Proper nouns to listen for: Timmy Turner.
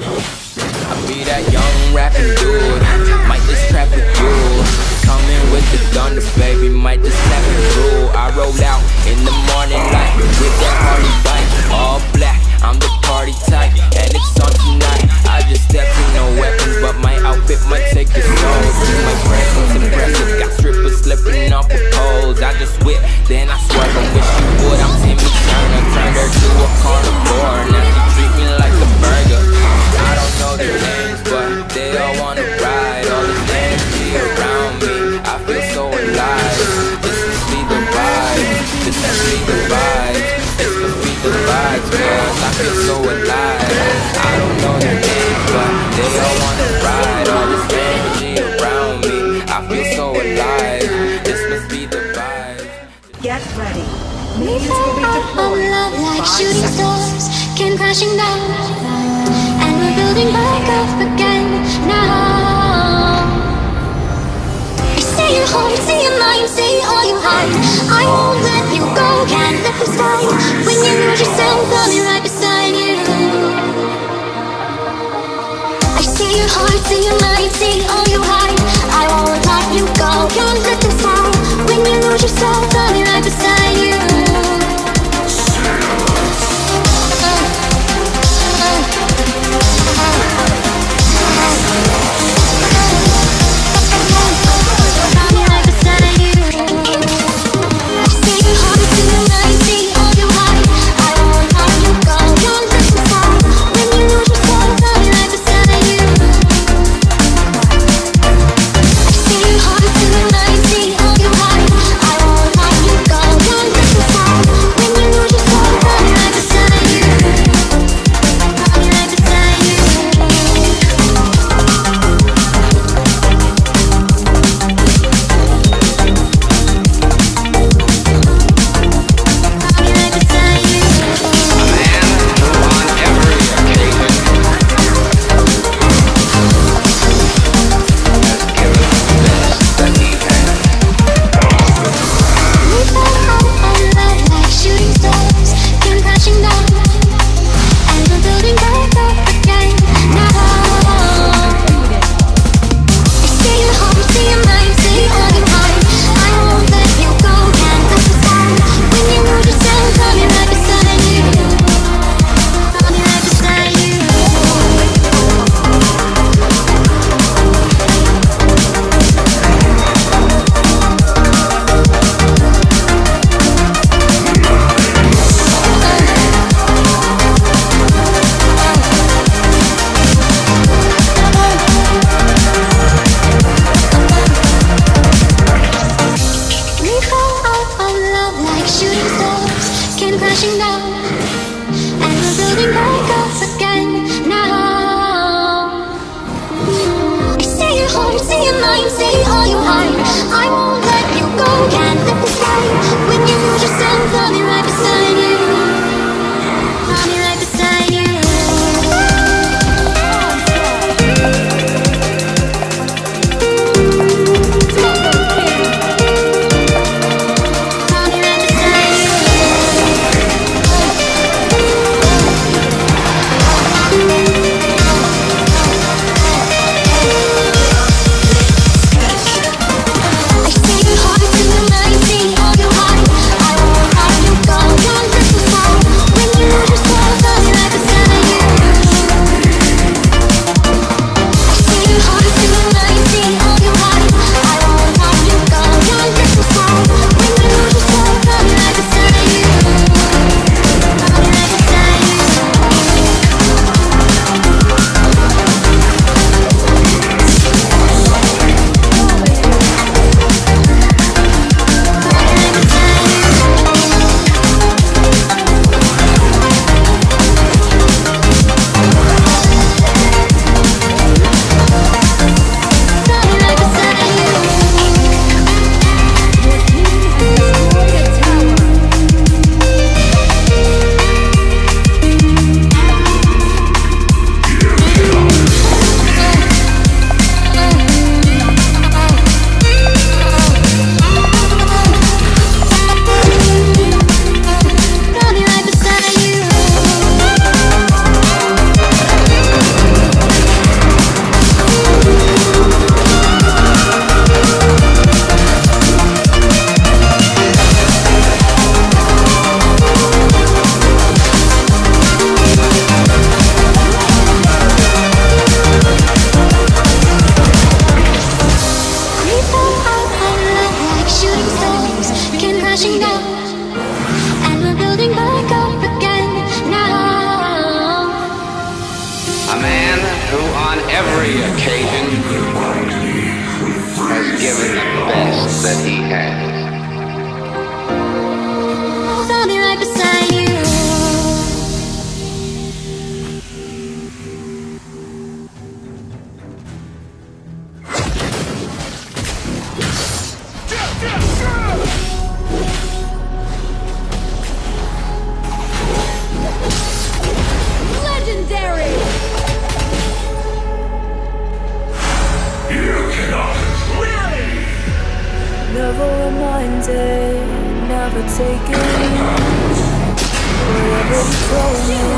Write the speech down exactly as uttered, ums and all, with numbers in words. I'll be that young rapping dude, might just trap with you. Coming with the thunder, baby, might just snap it through. I roll out in the morning light with that party bike, all black. I'm the party type, and it's on tonight. I just stepped in, no weapons, but my outfit might take your soul. My friends was impressive, got strippers slipping off the poles. I just whip, then I swerve. I wish you would. I'm Timmy Turner, turned her to a carnivore. Now she treat me like a burger. I don't know their names, but they all wanna ride. All this energy around me, I feel so alive. This must be the vibe. This must be the vibe. This must be the vibe, girl. I feel so alive. I don't know their names, but they all wanna ride. All this energy around me, I feel so alive. This must be the vibe. Get ready. Minions will be deployed. Love like shooting stars came crashing down. We're building back up again now. I see your heart, see your mind, see all you have. I won't let you go, can't let you stay. When you lose yourself, I'll be right beside you. I see your heart, see your mind, see all you have. I won't let you go, can't let you stay. When you lose yourself, I'll be right beside you. Thank you. A man who on every occasion has given the best that he has. I'll be right beside you. Never taken, forever thrown.